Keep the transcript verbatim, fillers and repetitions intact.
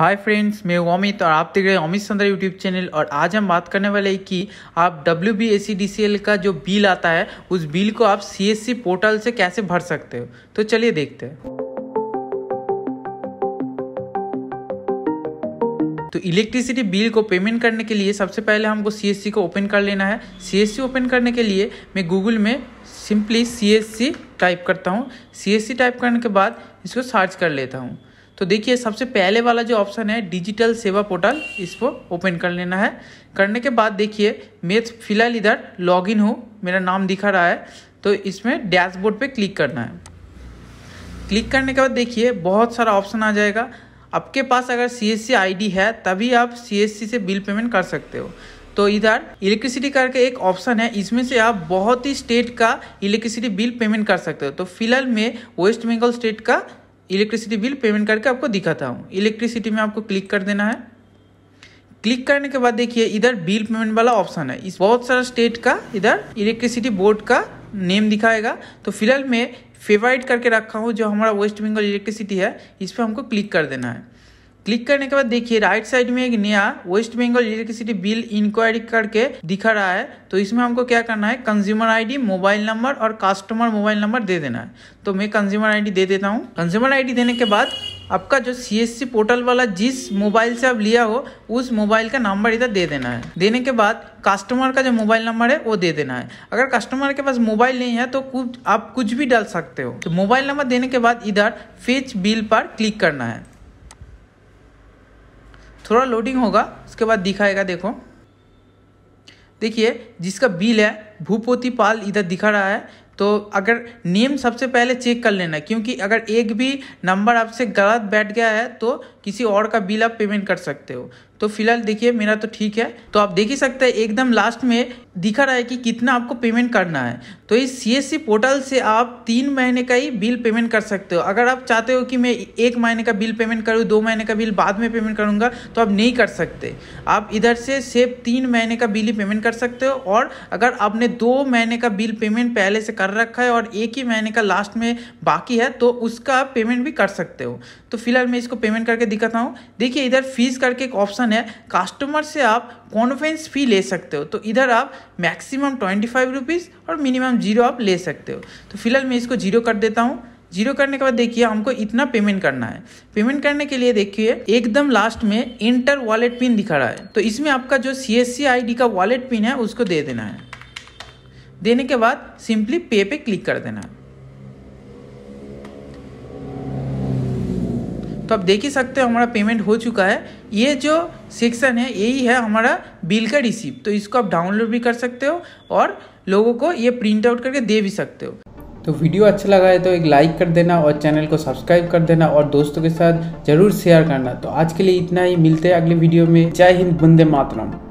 Hi friends, मैं हूँ अमित और आप देख रहे हैं अमित चंद्र यूट्यूब चैनल। और आज हम बात करने वाले हैं कि आप W B S C D C L का जो बिल आता है उस बिल को आप सी एस सी पोर्टल से कैसे भर सकते हो। तो चलिए देखते हैं। तो इलेक्ट्रिसिटी बिल को पेमेंट करने के लिए सबसे पहले हमको सी एस सी को ओपन कर लेना है। सी एस सी ओपन करने के लिए मैं गूगल में simply C S C type करता हूँ। सी एस सी टाइप करने के बाद इसको सर्च कर लेता हूँ। तो देखिए, सबसे पहले वाला जो ऑप्शन है डिजिटल सेवा पोर्टल, इसको ओपन कर लेना है। करने के बाद देखिए, मैं फिलहाल इधर लॉगिन हूँ, मेरा नाम दिखा रहा है। तो इसमें डैशबोर्ड पे क्लिक करना है। क्लिक करने के बाद देखिए बहुत सारा ऑप्शन आ जाएगा। आपके पास अगर सी एस सी आई डी है तभी आप सी एस सी से बिल पेमेंट कर सकते हो। तो इधर इलेक्ट्रिसिटी करके एक ऑप्शन है, इसमें से आप बहुत ही स्टेट का इलेक्ट्रिसिटी बिल पेमेंट कर सकते हो। तो फिलहाल मैं वेस्ट बंगाल स्टेट का इलेक्ट्रिसिटी बिल पेमेंट करके आपको दिखाता हूँ। इलेक्ट्रिसिटी में आपको क्लिक कर देना है। क्लिक करने के बाद देखिए इधर बिल पेमेंट वाला ऑप्शन है। इस बहुत सारा स्टेट का इधर इलेक्ट्रिसिटी बोर्ड का नेम दिखाएगा। तो फिलहाल मैं फेवरेट करके रखा हूँ जो हमारा वेस्ट बंगाल इलेक्ट्रिसिटी है, इस पर हमको क्लिक कर देना है। क्लिक करने के बाद देखिए राइट साइड में एक नया waste Bengal electricity bill inquiry करके दिखा रहा है। तो इसमें हमको क्या करना है, कंज्यूमर आईडी, मोबाइल नंबर और कस्टमर मोबाइल नंबर दे देना है। तो मैं कंज्यूमर आईडी दे देता हूँ। कंज्यूमर आईडी देने के बाद आपका जो सी एस सी पोर्टल वाला जिस मोबाइल से आप लिया हो उस मोबाइल का नंबर इधर दे देना है। देने के बाद कस्टमर का जो मोबाइल नंबर है वो दे देना है। अगर कस्टमर के पास मोबाइल नहीं है तो कुछ आप कुछ भी डाल सकते हो। तो मोबाइल नंबर देने के बाद इधर फेच बिल पर क्लिक करना है। थोड़ा लोडिंग होगा, उसके बाद दिखाएगा। देखो, देखिए जिसका बिल है भूपोती पाल इधर दिखा रहा है। तो अगर नेम सबसे पहले चेक कर लेना, क्योंकि अगर एक भी नंबर आपसे गलत बैठ गया है तो किसी और का बिल आप पेमेंट कर सकते हो। तो फिलहाल देखिए मेरा तो ठीक है। तो आप देख ही सकते हैं एकदम लास्ट में दिखा रहा है कि कितना आपको पेमेंट करना है। तो इस सी एस सी पोर्टल से आप तीन महीने का ही बिल पेमेंट कर सकते हो। अगर आप चाहते हो कि मैं एक महीने का बिल पेमेंट करूं, दो महीने का बिल बाद में पेमेंट करूंगा, तो आप नहीं कर सकते। आप इधर से सिर्फ तीन महीने का बिल ही पेमेंट कर सकते हो। और अगर आपने दो महीने का बिल पेमेंट पहले से कर रखा है और एक ही महीने का लास्ट में बाकी है तो उसका आप पेमेंट भी कर सकते हो। तो फिलहाल मैं इसको पेमेंट करके दिखाता हूँ। देखिए इधर फीस करके एक ऑप्शन है, कस्टमर से आप कन्वेंस फी ले सकते हो। तो इधर आप मैक्सिमम ट्वेंटी फाइव रुपीज़ और मिनिमम जीरो आप ले सकते हो। तो फिलहाल मैं इसको जीरो कर देता हूँ। जीरो करने के बाद देखिए हमको इतना पेमेंट करना है। पेमेंट करने के लिए देखिए एकदम लास्ट में इंटर वॉलेट पिन दिखा रहा है। तो इसमें आपका जो C S C I D का वॉलेट पिन है उसको दे देना है। देने के बाद सिंपली पे पे क्लिक कर देना है। तो आप देख ही सकते हो हमारा पेमेंट हो चुका है। ये जो सेक्शन है यही है हमारा बिल का रिसिप्ट। तो इसको आप डाउनलोड भी कर सकते हो और लोगों को ये प्रिंट आउट करके दे भी सकते हो। तो वीडियो अच्छा लगा है तो एक लाइक कर देना और चैनल को सब्सक्राइब कर देना और दोस्तों के साथ जरूर शेयर करना। तो आज के लिए इतना ही, मिलते हैं अगले वीडियो में। जय हिंद, वंदे मातरम।